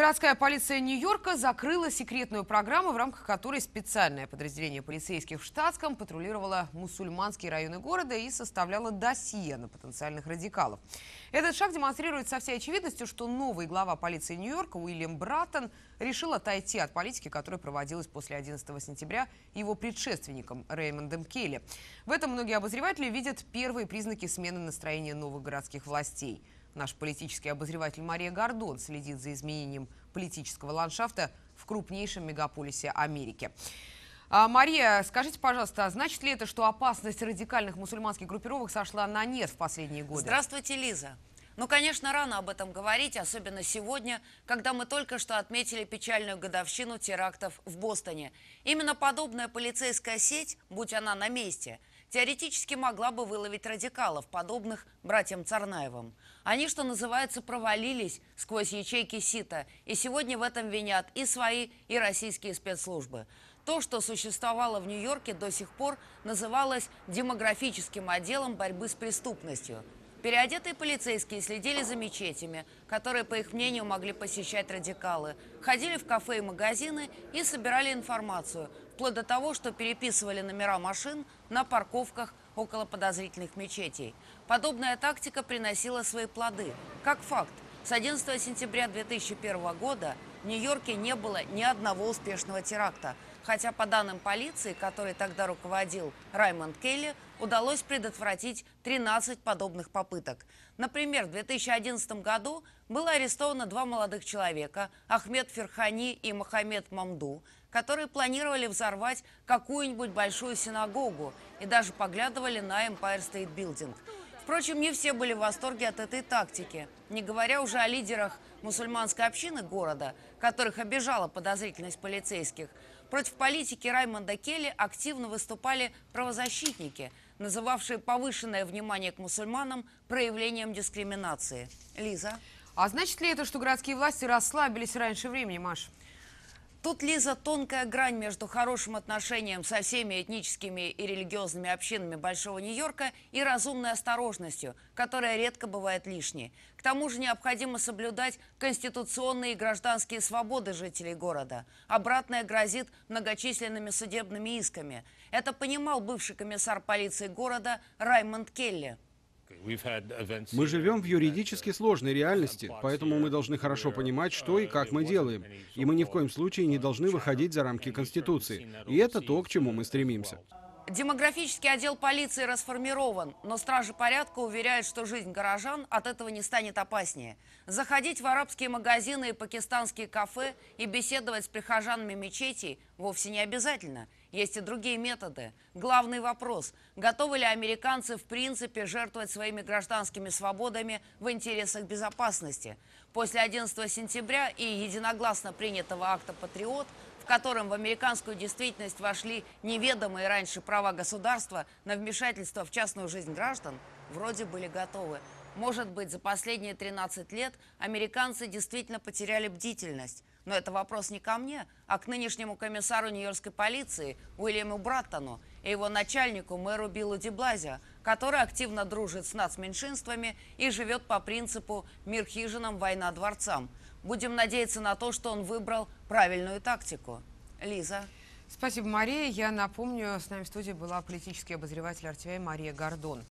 Городская полиция Нью-Йорка закрыла секретную программу, в рамках которой специальное подразделение полицейских в штатском патрулировало мусульманские районы города и составляло досье на потенциальных радикалов. Этот шаг демонстрирует со всей очевидностью, что новый глава полиции Нью-Йорка Уильям Браттон решил отойти от политики, которая проводилась после 11 сентября его предшественником Раймондом Келли. В этом многие обозреватели видят первые признаки смены настроения новых городских властей. Наш политический обозреватель Мария Гордон следит за изменением политического ландшафта в крупнейшем мегаполисе Америки. Мария, скажите, пожалуйста, значит ли это, что опасность радикальных мусульманских группировок сошла на нет в последние годы? Здравствуйте, Лиза. Ну, конечно, рано об этом говорить, особенно сегодня, когда мы только что отметили печальную годовщину терактов в Бостоне. Именно подобная полицейская сеть, будь она на месте, теоретически могла бы выловить радикалов, подобных братьям Царнаевым. Они, что называется, провалились сквозь ячейки сита, и сегодня в этом винят и свои, и российские спецслужбы. То, что существовало в Нью-Йорке до сих пор, называлось демографическим отделом борьбы с преступностью. Переодетые полицейские следили за мечетями, которые, по их мнению, могли посещать радикалы, ходили в кафе и магазины и собирали информацию, вплоть до того, что переписывали номера машин на парковках около подозрительных мечетей. Подобная тактика приносила свои плоды. Как факт, с 11 сентября 2001 года в Нью-Йорке не было ни одного успешного теракта, хотя, по данным полиции, которой тогда руководил Раймонд Келли, удалось предотвратить 13 подобных попыток. Например, в 2011 году было арестовано два молодых человека, Ахмед Ферхани и Мухаммед Мамду, которые планировали взорвать какую-нибудь большую синагогу и даже поглядывали на Empire State Building. Впрочем, не все были в восторге от этой тактики, не говоря уже о лидерах мусульманской общины города, которых обижала подозрительность полицейских. Против политики Раймонда Келли активно выступали правозащитники, называвшие повышенное внимание к мусульманам проявлением дискриминации. Лиза. А значит ли это, что городские власти расслабились раньше времени, Маш? Тут, Лиза, тонкая грань между хорошим отношением со всеми этническими и религиозными общинами Большого Нью-Йорка и разумной осторожностью, которая редко бывает лишней. К тому же необходимо соблюдать конституционные и гражданские свободы жителей города. Обратное грозит многочисленными судебными исками. Это понимал бывший комиссар полиции города Раймонд Келли. Мы живем в юридически сложной реальности, поэтому мы должны хорошо понимать, что и как мы делаем. И мы ни в коем случае не должны выходить за рамки Конституции. И это то, к чему мы стремимся. Демографический отдел полиции расформирован, но стражи порядка уверяют, что жизнь горожан от этого не станет опаснее. Заходить в арабские магазины и пакистанские кафе и беседовать с прихожанами мечетей вовсе не обязательно. Есть и другие методы. Главный вопрос – готовы ли американцы в принципе жертвовать своими гражданскими свободами в интересах безопасности? После 11 сентября и единогласно принятого акта «Патриот», в котором в американскую действительность вошли неведомые раньше права государства на вмешательство в частную жизнь граждан, вроде были готовы. Может быть, за последние 13 лет американцы действительно потеряли бдительность. Но это вопрос не ко мне, а к нынешнему комиссару Нью-Йоркской полиции Уильяму Браттону и его начальнику, мэру Биллу Деблазио, который активно дружит с нацменьшинствами и живет по принципу «мир хижинам, война дворцам». Будем надеяться на то, что он выбрал правильную тактику. Лиза. Спасибо, Мария. Я напомню, с нами в студии была политический обозреватель RTVI Мария Гордон.